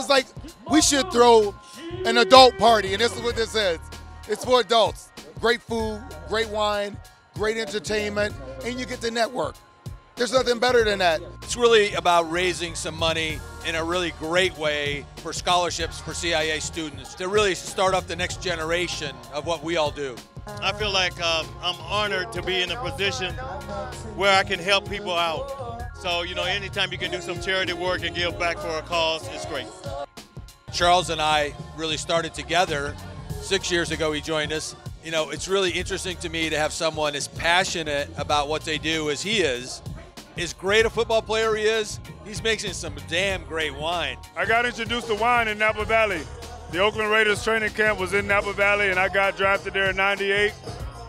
was like, we should throw an adult party, and this is what this is. It's for adults. Great food, great wine, great entertainment, and you get to network. There's nothing better than that. It's really about raising some money in a really great way for scholarships for CIA students to really start up the next generation of what we all do. I feel like I'm honored to be in a position where I can help people out. So, you know, anytime you can do some charity work and give back for a cause, it's great. Charles and I really started together 6 years ago. He joined us. You know, it's really interesting to me to have someone as passionate about what they do as he is. As great a football player he is, he's making some damn great wine. I got introduced to wine in Napa Valley. The Oakland Raiders training camp was in Napa Valley, and I got drafted there in '98,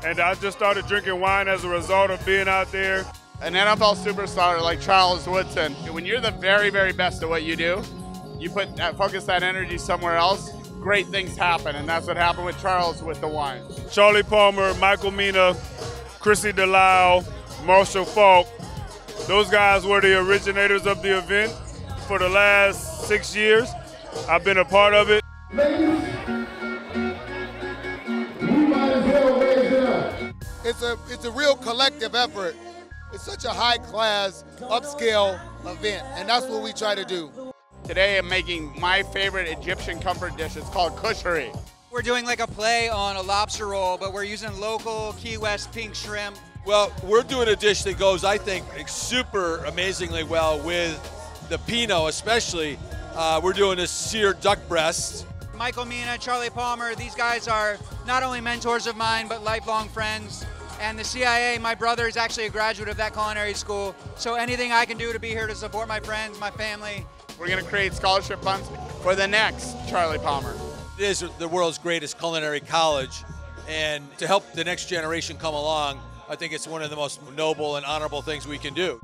and I just started drinking wine as a result of being out there. An NFL superstar like Charles Woodson, when you're the very, very best at what you do, you put that, focus that energy somewhere else, great things happen, and that's what happened with Charles with the wine. Charlie Palmer, Michael Mina, Chrissy Delisle, Marshall Faulk, those guys were the originators of the event. For the last 6 years, I've been a part of it. Ladies, we might as well raise it up. It's a real collective effort. It's such a high-class, upscale event, and that's what we try to do. Today I'm making my favorite Egyptian comfort dish. It's called kushari. We're doing like a play on a lobster roll, but we're using local Key West pink shrimp. Well, we're doing a dish that goes, I think, super amazingly well with the Pinot especially. We're doing a seared duck breast. Michael Mina, Charlie Palmer, these guys are not only mentors of mine, but lifelong friends. And the CIA, my brother, is actually a graduate of that culinary school. So anything I can do to be here to support my friends, my family. We're going to create scholarship funds for the next Charlie Palmer. It is the world's greatest culinary college. And to help the next generation come along, I think it's one of the most noble and honorable things we can do.